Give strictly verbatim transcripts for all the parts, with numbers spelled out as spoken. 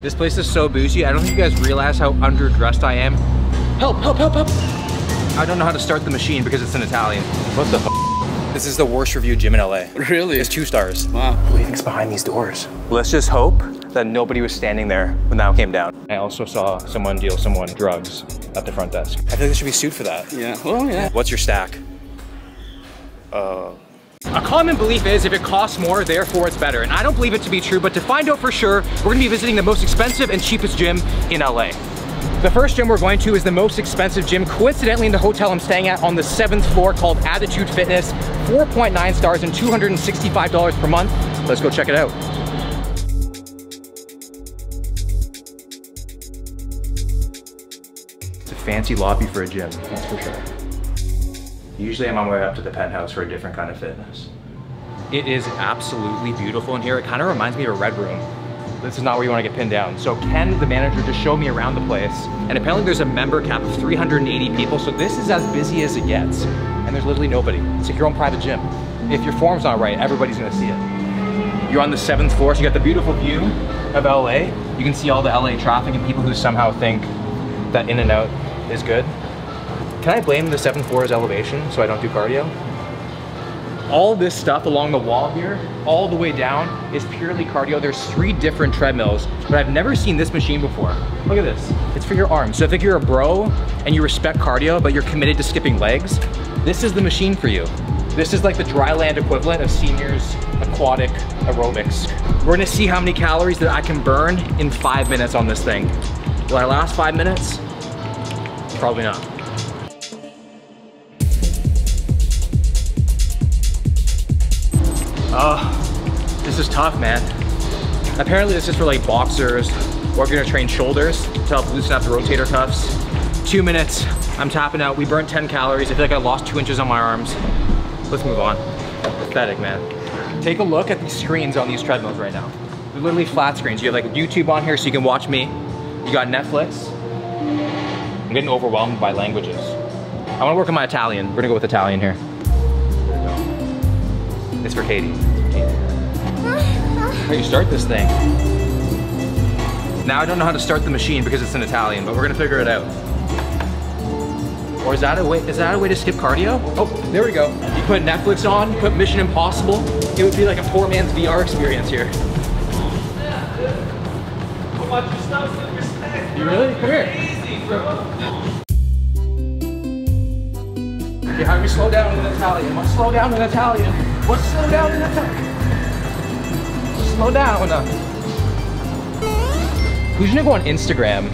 This place is so bougie. I don't think you guys realize how underdressed I am. Help, help, help, help. I don't know how to start the machine because it's in Italian. What the f? This is the worst reviewed gym in L A. Really? It's two stars. Wow. What do you think's behind these doors? Let's just hope that nobody was standing there when that came down. I also saw someone deal someone drugs at the front desk. I think they should be sued for that. Yeah, well, yeah. What's your stack? Uh... A common belief is if it costs more, therefore it's better. And I don't believe it to be true, but to find out for sure, we're gonna be visiting the most expensive and cheapest gym in L A. The first gym we're going to is the most expensive gym, coincidentally in the hotel I'm staying at on the seventh floor, called Attitude Fitness, four point nine stars and two hundred sixty-five dollars per month. Let's go check it out. It's a fancy lobby for a gym, that's for sure. Usually I'm on my way up to the penthouse for a different kind of fitness. It is absolutely beautiful in here. It kind of reminds me of a red room. This is not where you want to get pinned down. So Ken, the manager, just showed me around the place. And apparently there's a member cap of three hundred eighty people. So this is as busy as it gets. And there's literally nobody. It's like your own private gym. If your form's not right, everybody's going to see it. You're on the seventh floor, so you got the beautiful view of L A. You can see all the L A traffic and people who somehow think that In-N-Out is good. Can I blame the seventh floor's elevation so I don't do cardio? All this stuff along the wall here, all the way down, is purely cardio. There's three different treadmills, but I've never seen this machine before. Look at this. It's for your arms. So if you're a bro and you respect cardio, but you're committed to skipping legs, this is the machine for you. This is like the dry land equivalent of seniors aquatic aerobics. We're gonna see how many calories that I can burn in five minutes on this thing. Will I last five minutes? Probably not. Oh, this is tough, man. Apparently this is for like boxers, or if you're gonna train shoulders to help loosen up the rotator cuffs. Two minutes, I'm tapping out. We burned ten calories. I feel like I lost two inches on my arms. Let's move on. Pathetic, man. Take a look at the screens on these treadmills right now. They're literally flat screens. You have like YouTube on here so you can watch me. You got Netflix. I'm getting overwhelmed by languages. I wanna work on my Italian. We're gonna go with Italian here. It's for Katie. How you start this thing? Now I don't know how to start the machine because it's in Italian, but we're gonna figure it out. Or is that a way? Is that a way to skip cardio? Oh, there we go. You put Netflix on, put Mission Impossible. It would be like a poor man's V R experience here. You really? Come here. Okay, how do we slow down in Italian? Let's slow down in Italian. Let's slow down in Italian. Slow down. Who's gonna go on Instagram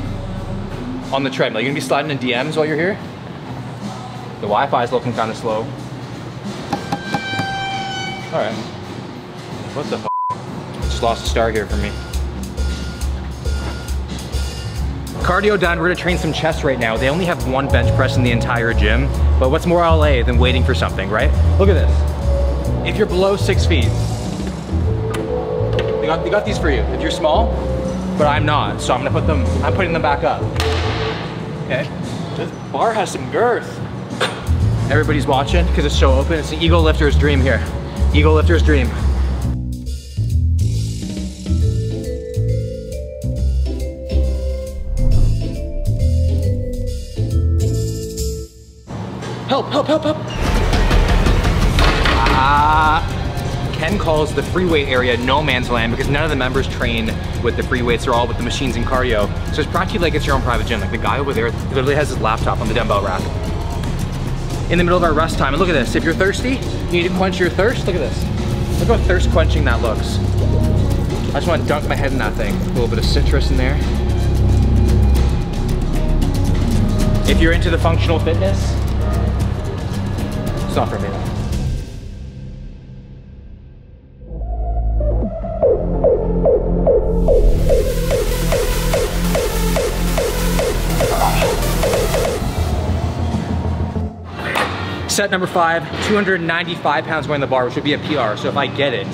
on the treadmill? You gonna be sliding in D Ms while you're here? The Wi-Fi is looking kind of slow. All right. What the f? Just lost a star here for me. Cardio done, we're gonna train some chest right now. They only have one bench press in the entire gym, but what's more L A than waiting for something, right? Look at this. If you're below six feet, they got, they got these for you. If you're small, but I'm not, so I'm gonna put them, I'm putting them back up. Okay, this bar has some girth. Everybody's watching, because it's so open. It's the ego lifter's dream here. Ego lifter's dream. Help, help, help, help. Ah, Ken calls the free weight area no man's land because none of the members train with the free weights. They're all with the machines and cardio. So it's practically like it's your own private gym. Like the guy over there literally has his laptop on the dumbbell rack. In the middle of our rest time, and look at this. If you're thirsty, you need to quench your thirst. Look at this. Look how thirst quenching that looks. I just want to dunk my head in that thing. A little bit of citrus in there. If you're into the functional fitness, not for me. Set number five, two hundred ninety-five pounds weighing the bar, which would be a P R. So if I get it,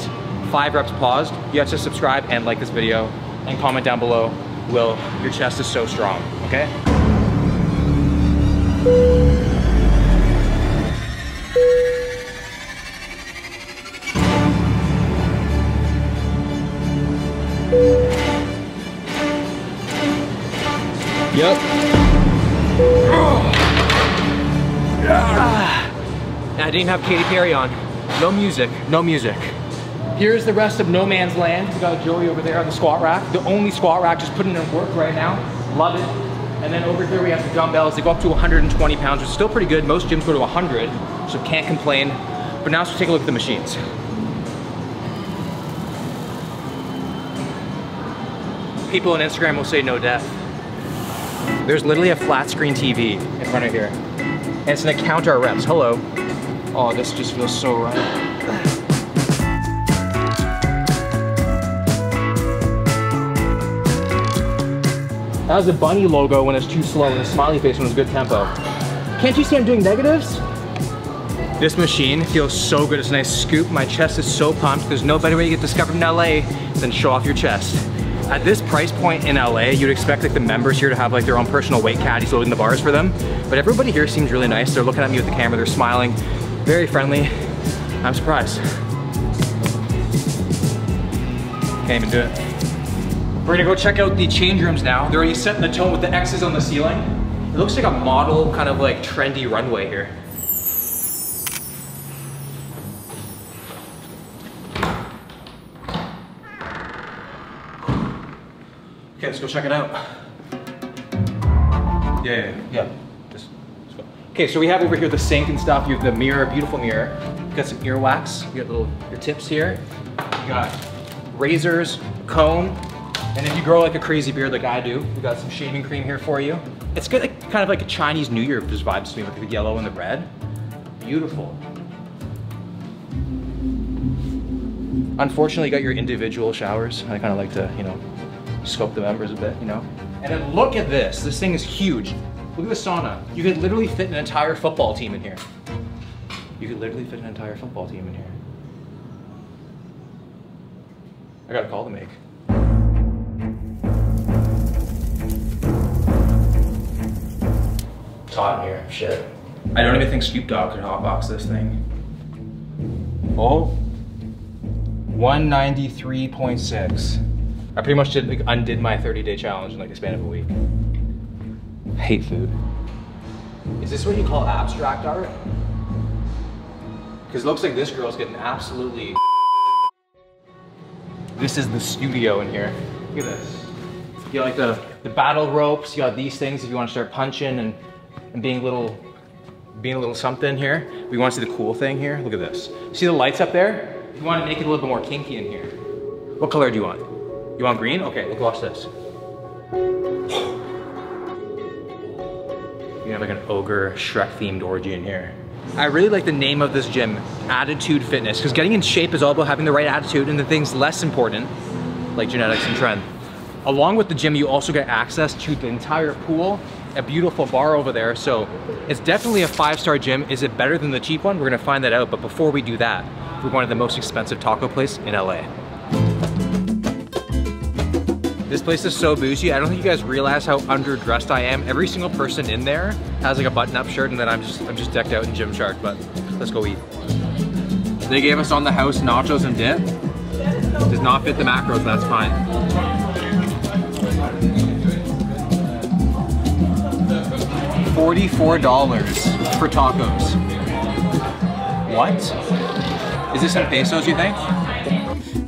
five reps paused, you have to subscribe and like this video and comment down below, Will, your chest is so strong, okay? Yep. I didn't have Katy Perry on. No music, no music. Here's the rest of no man's land. We got Joey over there on the squat rack. The only squat rack, just putting in work right now. Love it. And then over here we have the dumbbells. They go up to one hundred twenty pounds, which is still pretty good. Most gyms go to one hundred, so can't complain. But now let's take a look at the machines. People on Instagram will say no death. There's literally a flat screen T V in front of here. And it's gonna count our reps. Hello. Oh, this just feels so right. That was a bunny logo when it's too slow and a smiley face when it's good tempo. Can't you see I'm doing negatives? This machine feels so good. It's a nice scoop. My chest is so pumped. There's no better way to get discovered in L A than show off your chest. At this price point in L A, you'd expect like the members here to have like their own personal weight caddies loading the bars for them. But everybody here seems really nice. They're looking at me with the camera. They're smiling. Very friendly. I'm surprised. Can't even do it. We're gonna go check out the change rooms now. They're already setting the tone with the X's on the ceiling. It looks like a model, kind of like trendy runway here. Okay, let's go check it out. Yeah, yeah, yeah. Just, let's go. Okay, so we have over here the sink and stuff. You have the mirror, beautiful mirror. You got some earwax. You got little your tips here. You got razors, comb. And if you grow like a crazy beard like I do, we got some shaving cream here for you. It's good, like, kind of like a Chinese New Year vibes to me with the yellow and the red. Beautiful. Unfortunately, you got your individual showers. I kind of like to, you know, scope the members a bit, you know. And then look at this. This thing is huge. Look at the sauna. You could literally fit an entire football team in here. You could literally fit an entire football team in here. I got a call to make. It's hot in here, shit. I don't even think Snoop Dogg could hotbox this thing. Oh, one ninety-three point six. I pretty much did like undid my thirty day challenge in like the span of a week. I hate food. Is this what you call abstract art? Because it looks like this girl's getting absolutely. This is the studio in here. Look at this. You got like the, the battle ropes, you got these things if you want to start punching and and being a little, being a little something here. We want to see the cool thing here. Look at this. See the lights up there? You want to make it a little bit more kinky in here. What color do you want? You want green? Okay, look, watch this. You have like an ogre Shrek themed orgy in here. I really like the name of this gym, Attitude Fitness, because getting in shape is all about having the right attitude and the things less important, like genetics and trend. Along with the gym, you also get access to the entire pool, a beautiful bar over there. So it's definitely a five-star gym. Is it better than the cheap one? We're gonna find that out. But before we do that, we're going to the most expensive taco place in L A. This place is so bougie. I don't think you guys realize how underdressed I am. Every single person in there has like a button-up shirt, and then I'm just I'm just decked out in Gymshark. But let's go eat. They gave us on the house nachos and dip. Does not fit the macros. That's fine. forty-four dollars for tacos. What? Is this in pesos, you think?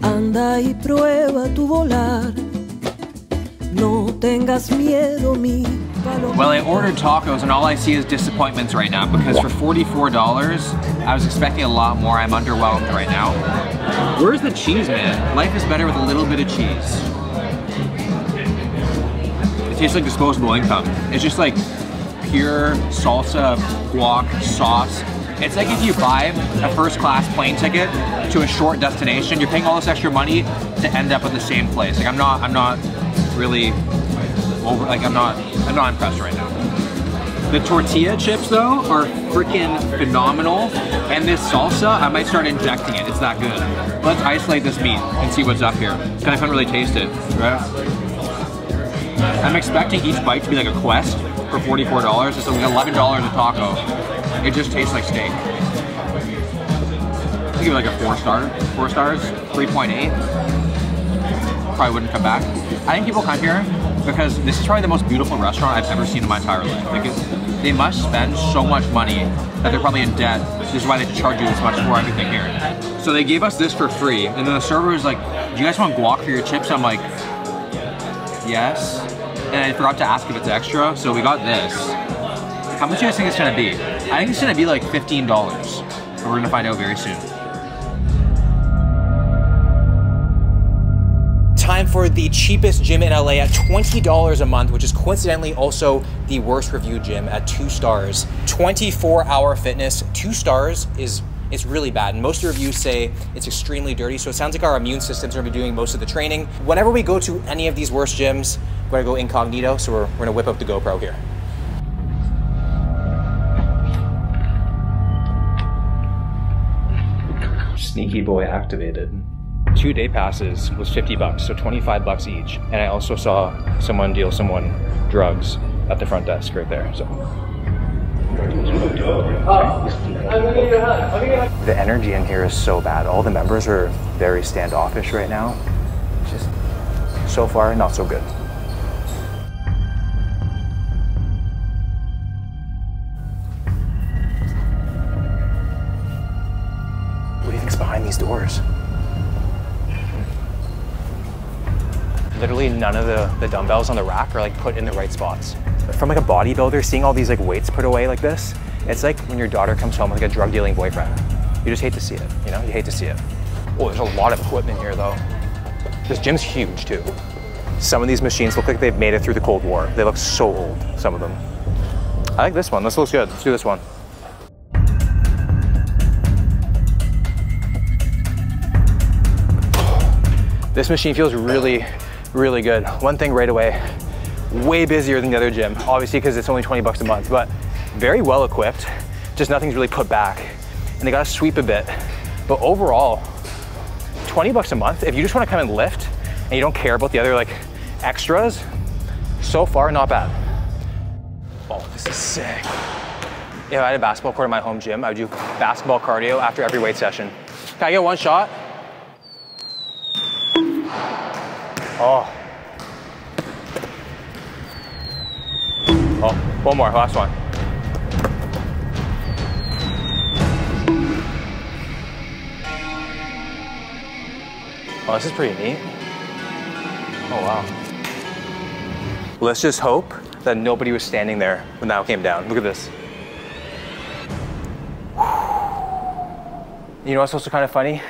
Anda y prueba tu volar. No tengas miedo, mi. Well, I ordered tacos and all I see is disappointments right now because for forty-four dollars, I was expecting a lot more. I'm underwhelmed right now. Where's the cheese, man? Life is better with a little bit of cheese. It tastes like disposable income. It's just like pure salsa, guac, sauce. It's like if you buy a first class plane ticket to a short destination, you're paying all this extra money to end up at the same place. Like I'm not, I'm not really over, like I'm not, I'm not impressed right now. The tortilla chips though are freaking phenomenal. And this salsa, I might start injecting it. It's that good. Let's isolate this meat and see what's up here. Cause I can't really taste it. I'm expecting each bite to be like a quest. For forty-four dollars, it's like eleven dollars a taco. It just tastes like steak. I'd give it like a four star, four stars, three point eight. Probably wouldn't come back. I think people come here because this is probably the most beautiful restaurant I've ever seen in my entire life. Like it, they must spend so much money that they're probably in debt. This is why they charge you this much for everything here. So they gave us this for free, and then the server was like, do you guys want guac for your chips? I'm like, yes. And I forgot to ask if it's extra, so we got this. How much do you guys think it's gonna be? I think it's gonna be like fifteen dollars, but we're gonna find out very soon. Time for the cheapest gym in L A at twenty dollars a month, which is coincidentally also the worst reviewed gym at two stars. twenty-four hour fitness, two stars is it's really bad. And most of the reviews say it's extremely dirty. So it sounds like our immune systems are gonna be doing most of the training. Whenever we go to any of these worst gyms, we're gonna go incognito. So we're, we're gonna whip up the GoPro here. Sneaky boy activated. Two day passes was fifty bucks, so twenty-five bucks each. And I also saw someone deal someone drugs at the front desk right there, so. The energy in here is so bad. All the members are very standoffish right now. Just so far, not so good. What do you think's behind these doors? Literally none of the, the dumbbells on the rack are like put in the right spots. From like a bodybuilder, seeing all these like weights put away like this, it's like when your daughter comes home with like a drug dealing boyfriend. You just hate to see it, you know? You hate to see it. Oh, there's a lot of equipment here though. This gym's huge too. Some of these machines look like they've made it through the Cold War. They look so old, some of them. I like this one, this looks good. Let's do this one. This machine feels really, really good. One thing right away, way busier than the other gym, obviously because it's only twenty bucks a month, but very well equipped, just nothing's really put back. And they gotta sweep a bit. But overall, twenty bucks a month, if you just wanna come and lift and you don't care about the other like extras, so far not bad. Oh, this is sick. If I had a basketball court in my home gym, I would do basketball cardio after every weight session. Can I get one shot? Oh. Oh, one more, last one. Oh, this is pretty neat. Oh, wow. Let's just hope that nobody was standing there when that came down. Look at this. You know what's also kind of funny?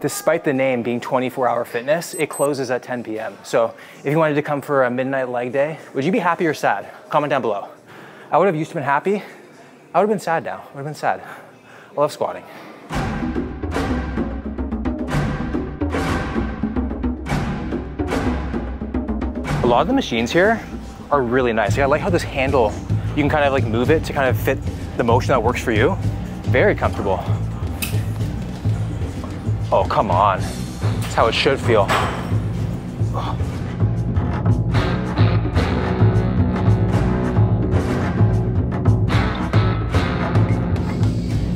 Despite the name being twenty-four hour fitness, it closes at ten p m So if you wanted to come for a midnight leg day, would you be happy or sad? Comment down below. I would have used to been happy. I would have been sad now. I would have been sad. I love squatting. A lot of the machines here are really nice. I like how this handle, you can kind of like move it to kind of fit the motion that works for you. Very comfortable. Oh, come on. That's how it should feel. Oh.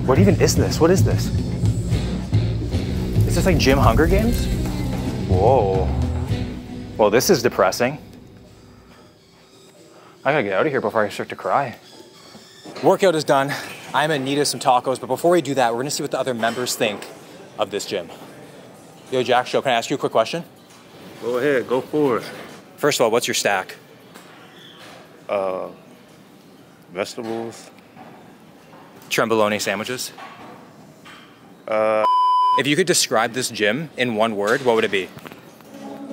What even is this? What is this? Is this like gym Hunger Games? Whoa. Well, this is depressing. I gotta get out of here before I start to cry. Workout is done. I'm in need of some tacos, but before we do that, we're gonna see what the other members think of this gym. Yo, Jack Show, can I ask you a quick question? Go ahead, go for it. First of all, what's your stack? Uh, vegetables. Trembolone sandwiches? Uh. If you could describe this gym in one word, what would it be?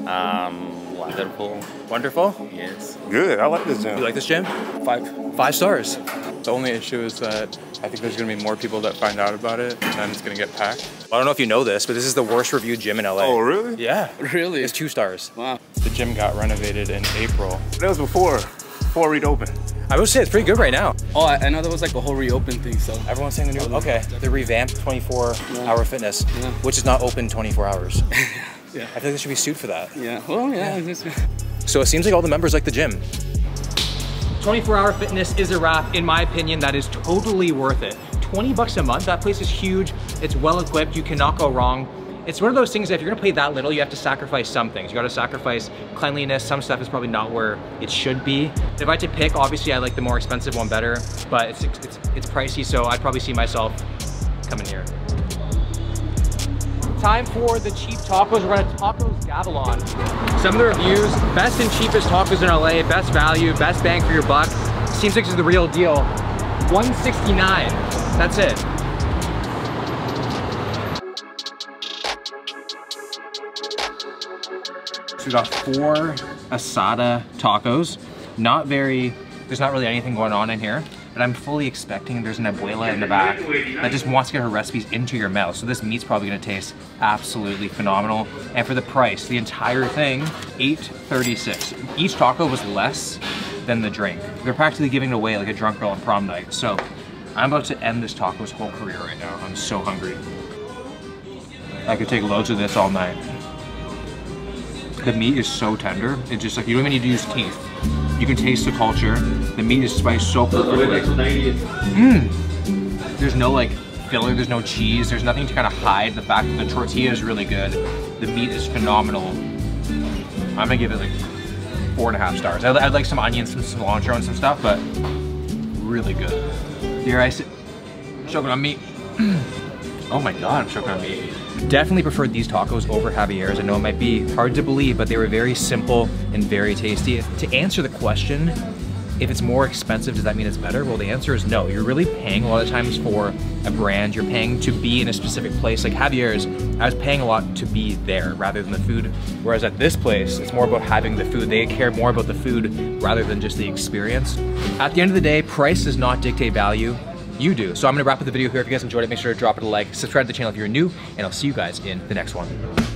Um, wonderful. Wonderful? Yes. Good, I like this gym. You like this gym? Five. Five stars. The only issue is that I think there's gonna be more people that find out about it and then it's gonna get packed. I don't know if you know this, but this is the worst reviewed gym in L A. Oh, really? Yeah. Really? It's two stars. Wow. The gym got renovated in April. That was before, before it reopened. I would say it's pretty good right now. Oh, I know there was like a whole reopen thing, so. Everyone's saying the new, okay. The revamped twenty-four hour fitness, yeah. Which is not open twenty-four hours. Yeah. I feel like there should be a suit for that. Yeah, well, yeah. yeah. So it seems like all the members like the gym. twenty-four hour fitness is a wrap. In my opinion, that is totally worth it. twenty bucks a month, that place is huge. It's well equipped, you cannot go wrong. it's one of those things that if you're gonna play that little, you have to sacrifice some things. You gotta sacrifice cleanliness. Some stuff is probably not where it should be. If I had to pick, obviously I like the more expensive one better, but it's, it's, it's pricey, so I'd probably see myself coming here. Time for the cheap tacos. We're at Tacos Gabalon. Some of the reviews: best and cheapest tacos in L A, best value, best bang for your buck. Seems like it's the real deal. one sixty-nine, that's it. So we got four asada tacos. Not very, there's not really anything going on in here. But I'm fully expecting there's an abuela in the back that just wants to get her recipes into your mouth. So this meat's probably gonna taste absolutely phenomenal. And for the price, the entire thing, eight thirty-six. Each taco was less than the drink. They're practically giving it away like a drunk girl on prom night. So I'm about to end this taco's whole career right now. I'm so hungry. I could take loads of this all night. The meat is so tender. It's just like, you don't even need to use teeth. You can taste the culture. The meat is spiced so perfectly. Mm. There's no like filler, there's no cheese, there's nothing to kind of hide the fact that the tortilla is really good. The meat is phenomenal. I'm gonna give it like four and a half stars. I'd, I'd like some onions, some cilantro and some stuff, but really good. Here I sit, choking on meat. Oh my God, I'm choking on meat. Definitely preferred these tacos over Javier's. I know it might be hard to believe, but they were very simple and very tasty. To answer the question, if it's more expensive, does that mean it's better? Well, the answer is no. You're really paying a lot of times for a brand. You're paying to be in a specific place. Like Javier's, I was paying a lot to be there rather than the food. Whereas at this place, it's more about having the food. They care more about the food rather than just the experience. At the end of the day, price does not dictate value. You do. So I'm gonna wrap up the video here. If you guys enjoyed it, make sure to drop it a like, subscribe to the channel if you're new, and I'll see you guys in the next one.